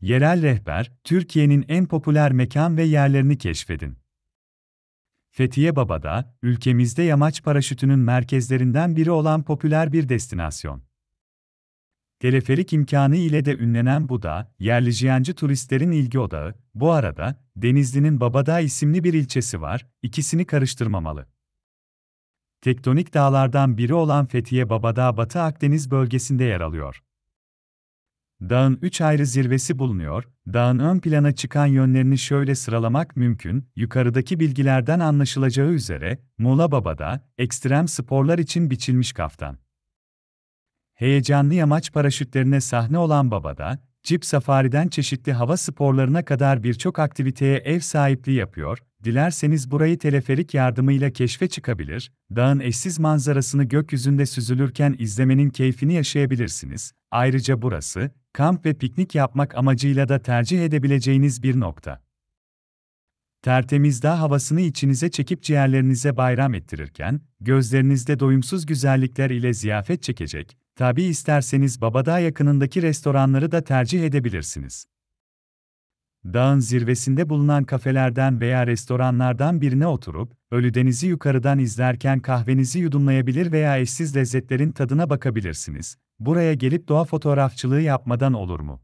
Yerel Rehber, Türkiye'nin en popüler mekan ve yerlerini keşfedin. Fethiye Babadağ, ülkemizde yamaç paraşütünün merkezlerinden biri olan popüler bir destinasyon. Teleferik imkanı ile de ünlenen bu dağ, yerli turistlerin ilgi odağı. Bu arada, Denizli'nin Babadağ isimli bir ilçesi var, ikisini karıştırmamalı. Tektonik dağlardan biri olan Fethiye Babadağ, Batı Akdeniz bölgesinde yer alıyor. Dağın 3 ayrı zirvesi bulunuyor. Dağın ön plana çıkan yönlerini şöyle sıralamak mümkün, yukarıdaki bilgilerden anlaşılacağı üzere, Muğla Babadağ, ekstrem sporlar için biçilmiş kaftan. Heyecanlı yamaç paraşütlerine sahne olan Babadağ, cip safariden çeşitli hava sporlarına kadar birçok aktiviteye ev sahipliği yapıyor. Dilerseniz burayı teleferik yardımıyla keşfe çıkabilir, dağın eşsiz manzarasını gökyüzünde süzülürken izlemenin keyfini yaşayabilirsiniz. Ayrıca burası, kamp ve piknik yapmak amacıyla da tercih edebileceğiniz bir nokta. Tertemiz dağ havasını içinize çekip ciğerlerinize bayram ettirirken, gözlerinizde doyumsuz güzellikler ile ziyafet çekecek. Tabii isterseniz Babadağ yakınındaki restoranları da tercih edebilirsiniz. Dağın zirvesinde bulunan kafelerden veya restoranlardan birine oturup, Ölüdeniz'i yukarıdan izlerken kahvenizi yudumlayabilir veya eşsiz lezzetlerin tadına bakabilirsiniz. Buraya gelip doğa fotoğrafçılığı yapmadan olur mu?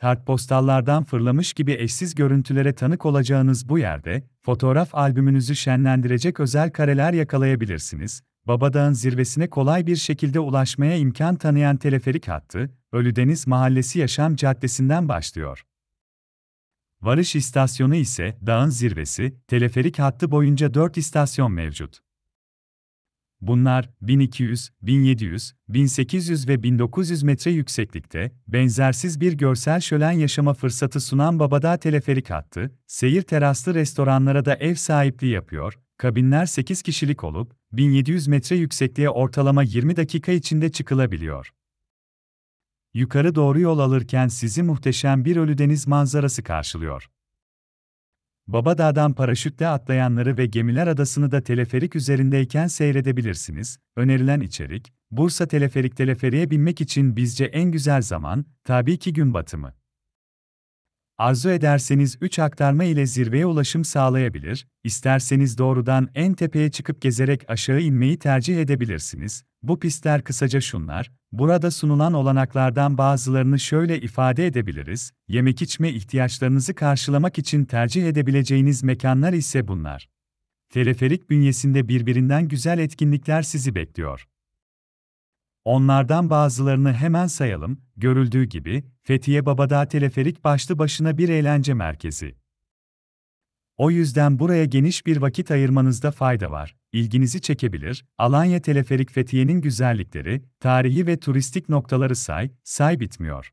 Kartpostallardan fırlamış gibi eşsiz görüntülere tanık olacağınız bu yerde, fotoğraf albümünüzü şenlendirecek özel kareler yakalayabilirsiniz. Babadağ'ın zirvesine kolay bir şekilde ulaşmaya imkan tanıyan teleferik hattı, Ölüdeniz Mahallesi Yaşam Caddesi'nden başlıyor. Varış istasyonu ise dağın zirvesi, teleferik hattı boyunca 4 istasyon mevcut. Bunlar 1200, 1700, 1800 ve 1900 metre yükseklikte, benzersiz bir görsel şölen yaşama fırsatı sunan Babadağ Teleferik Hattı, seyir teraslı restoranlara da ev sahipliği yapıyor. Kabinler 8 kişilik olup, 1700 metre yüksekliğe ortalama 20 dakika içinde çıkılabiliyor. Yukarı doğru yol alırken sizi muhteşem bir Ölüdeniz manzarası karşılıyor. Babadağ'dan paraşütle atlayanları ve Gemiler Adası'nı da teleferik üzerindeyken seyredebilirsiniz. Önerilen içerik, Bursa teleferiğe binmek için bizce en güzel zaman, tabii ki gün batımı. Arzu ederseniz 3 aktarma ile zirveye ulaşım sağlayabilir, isterseniz doğrudan en tepeye çıkıp gezerek aşağı inmeyi tercih edebilirsiniz. Bu pistler kısaca şunlar, burada sunulan olanaklardan bazılarını şöyle ifade edebiliriz, yemek içme ihtiyaçlarınızı karşılamak için tercih edebileceğiniz mekanlar ise bunlar. Teleferik bünyesinde birbirinden güzel etkinlikler sizi bekliyor. Onlardan bazılarını hemen sayalım. Görüldüğü gibi, Fethiye Babadağ Teleferik başlı başına bir eğlence merkezi. O yüzden buraya geniş bir vakit ayırmanızda fayda var. İlginizi çekebilir. Alanya Teleferik Fethiye'nin güzellikleri, tarihi ve turistik noktaları say bitmiyor.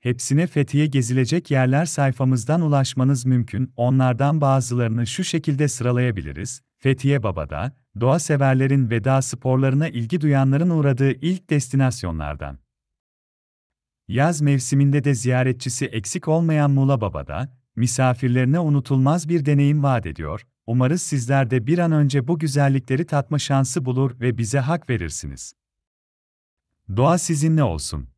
Hepsine Fethiye Gezilecek Yerler sayfamızdan ulaşmanız mümkün. Onlardan bazılarını şu şekilde sıralayabiliriz. Fethiye Babadağ, doğa severlerin ve dağ sporlarına ilgi duyanların uğradığı ilk destinasyonlardan. Yaz mevsiminde de ziyaretçisi eksik olmayan Muğla Babadağ, misafirlerine unutulmaz bir deneyim vaat ediyor. Umarız sizler de bir an önce bu güzellikleri tatma şansı bulur ve bize hak verirsiniz. Doğa sizinle olsun.